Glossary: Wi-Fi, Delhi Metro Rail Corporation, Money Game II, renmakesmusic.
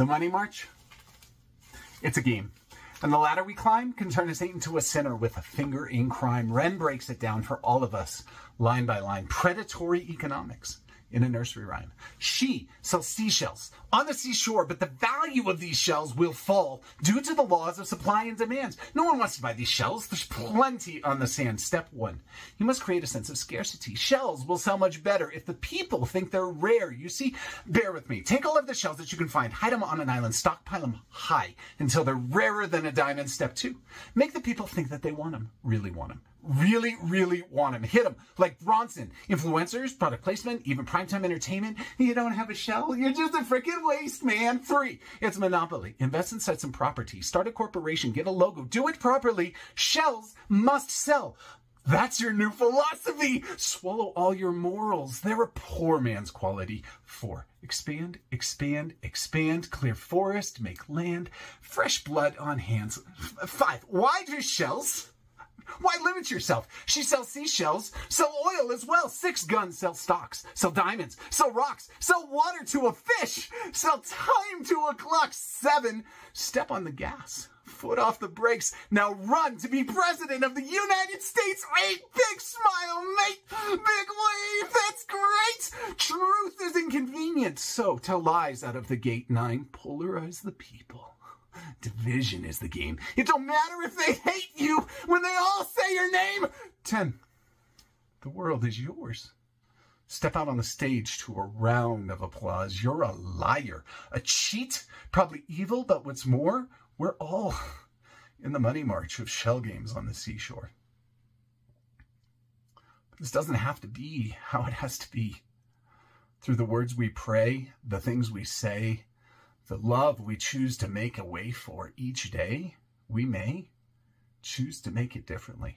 The Money March? It's a game. And the ladder we climb can turn us into a sinner with a finger in crime. Ren breaks it down for all of us, line by line. Predatory economics in a nursery rhyme. She sells seashells on the seashore, but the value of these shells will fall due to the laws of supply and demand. No one wants to buy these shells. There's plenty on the sand. Step 1, you must create a sense of scarcity. Shells will sell much better if the people think they're rare. You see, bear with me. Take all of the shells that you can find, hide them on an island, stockpile them high until they're rarer than a diamond. Step 2, make the people think that they want them, really want them. Really, really want them. Hit them like Bronson. Influencers, product placement, even primetime entertainment. You don't have a shell? You're just a freaking waste, man. 3, it's monopoly. Invest in sets and property. Start a corporation. Get a logo. Do it properly. Shells must sell. That's your new philosophy. Swallow all your morals. They're a poor man's quality. 4, expand, expand, expand. Clear forest. Make land. Fresh blood on hands. 5, why do shells? Why limit yourself? She sells seashells, sell oil as well. 6, guns, sell stocks, sell diamonds, sell rocks, sell water to a fish, sell time to a clock. 7, step on the gas, foot off the brakes. Now run to be president of the United States. 8, big smile, mate, big wave, that's great. Truth is inconvenient, so tell lies out of the gate. 9, polarize the people. Division is the game. It don't matter if they hate you when they all say your name. 10, the world is yours. Step out on the stage to a round of applause. You're a liar, a cheat, probably evil, but what's more, we're all in the money march of shell games on the seashore. But this doesn't have to be how it has to be. Through the words we pray, the things we say, the love we choose to make a way for each day, we may choose to make it differently.